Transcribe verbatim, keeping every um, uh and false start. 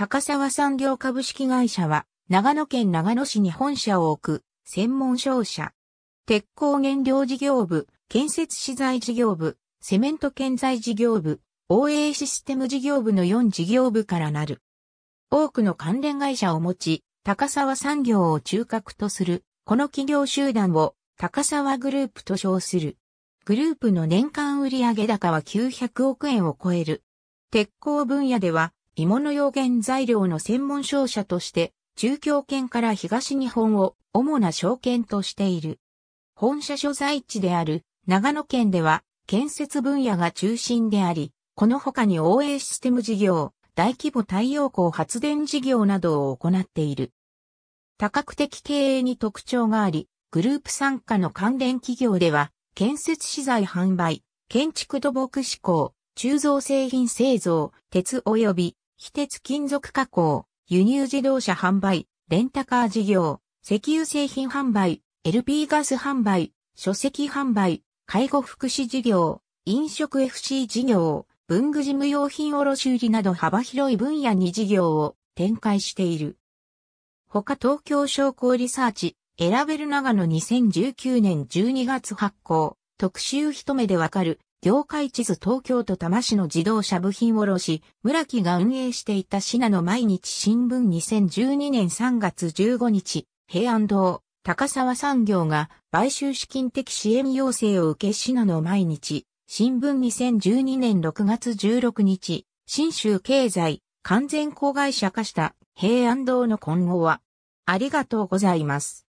高沢産業株式会社は、長野県長野市に本社を置く、専門商社。鉄鋼原料事業部、建設資材事業部、セメント建材事業部、オーエー システム事業部のよん事業部からなる。多くの関連会社を持ち、高沢産業を中核とする、この企業集団を、高沢グループと称する。グループの年間売上高はきゅうひゃくおくえんを超える。鉄鋼分野では、鋳物用原材料の専門商社として、中京圏から東日本を主な商圏としている。本社所在地である長野県では建設分野が中心であり、この他に オーエー システム事業、大規模太陽光発電事業などを行っている。多角的経営に特徴があり、グループ傘下の関連企業では、建設資材販売、建築土木施工、鋳造製品製造、鉄及び非鉄金属加工、輸入自動車販売、レンタカー事業、石油製品販売、エルピー ガス販売、書籍販売、介護福祉事業、飲食 エフシー 事業、文具事務用品卸売など幅広い分野に事業を展開している。他東京商工リサーチ、選べる長野にせんじゅうきゅうねんじゅうにがつ発行、特集一目でわかる。業界地図東京都多摩市の自動車部品卸、村木が運営していた信濃毎日新聞にせんじゅうにねんさんがつじゅうごにち、平安堂、高沢産業が買収資金的支援要請を受け信濃毎日、新聞にせんじゅうにねんろくがつじゅうろくにち、信州経済、完全子会社化した平安堂の今後は、ありがとうございます。